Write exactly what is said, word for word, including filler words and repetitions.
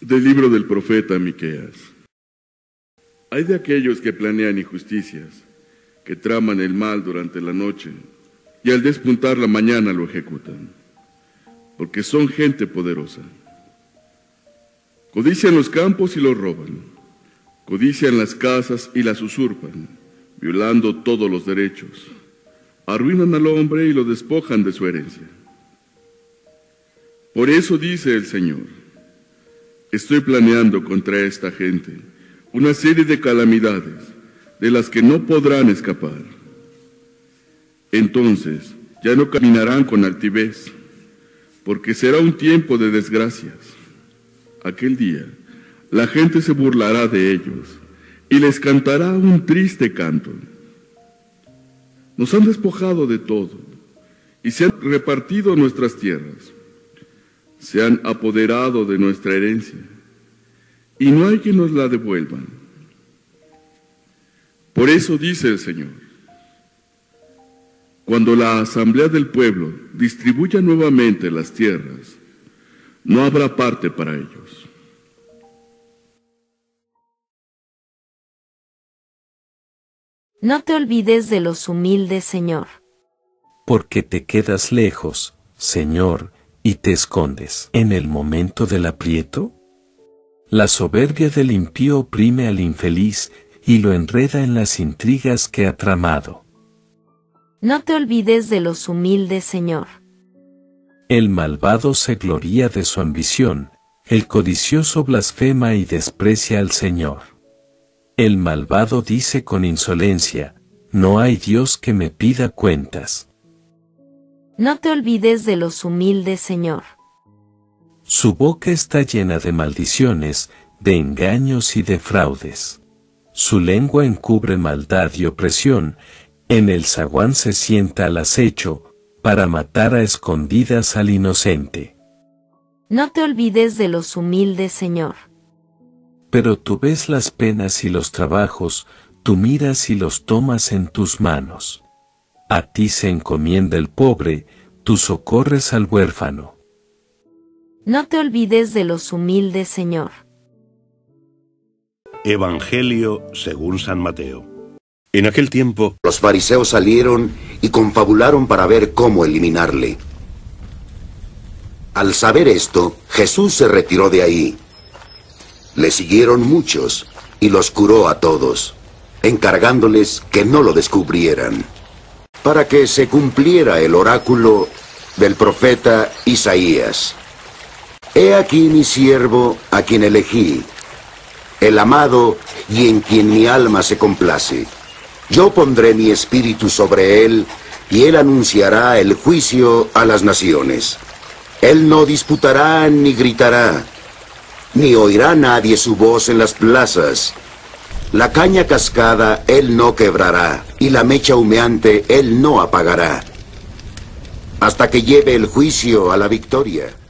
Del libro del profeta Miqueas. Hay de aquellos que planean injusticias, que traman el mal durante la noche, y al despuntar la mañana lo ejecutan, porque son gente poderosa. Codician los campos y los roban, codician las casas y las usurpan, violando todos los derechos. Arruinan al hombre y lo despojan de su herencia. Por eso dice el Señor: estoy planeando contra esta gente una serie de calamidades de las que no podrán escapar. Entonces ya no caminarán con altivez, porque será un tiempo de desgracias. Aquel día la gente se burlará de ellos y les cantará un triste canto. Nos han despojado de todo y se han repartido nuestras tierras. Se han apoderado de nuestra herencia, y no hay quien nos la devuelvan. Por eso dice el Señor: cuando la asamblea del pueblo distribuya nuevamente las tierras, no habrá parte para ellos. No te olvides de los humildes, Señor. Porque te quedas lejos, Señor, y te escondes en el momento del aprieto. La soberbia del impío oprime al infeliz y lo enreda en las intrigas que ha tramado. No te olvides de los humildes, Señor. El malvado se gloría de su ambición, el codicioso blasfema y desprecia al Señor. El malvado dice con insolencia: no hay Dios que me pida cuentas. No te olvides de los humildes, Señor. Su boca está llena de maldiciones, de engaños y de fraudes. Su lengua encubre maldad y opresión, en el zaguán se sienta al acecho, para matar a escondidas al inocente. No te olvides de los humildes, Señor. Pero tú ves las penas y los trabajos, tú miras y los tomas en tus manos. A ti se encomienda el pobre, tú socorres al huérfano. No te olvides de los humildes, Señor. Evangelio según San Mateo. En aquel tiempo, los fariseos salieron y confabularon para ver cómo eliminarle. Al saber esto, Jesús se retiró de ahí. Le siguieron muchos y los curó a todos, encargándoles que no lo descubrieran, para que se cumpliera el oráculo del profeta Isaías. He aquí mi siervo a quien elegí, el amado y en quien mi alma se complace. Yo pondré mi espíritu sobre él y él anunciará el juicio a las naciones. Él no disputará ni gritará, ni oirá nadie su voz en las plazas. La caña cascada él no quebrará, y la mecha humeante él no apagará, hasta que lleve el juicio a la victoria.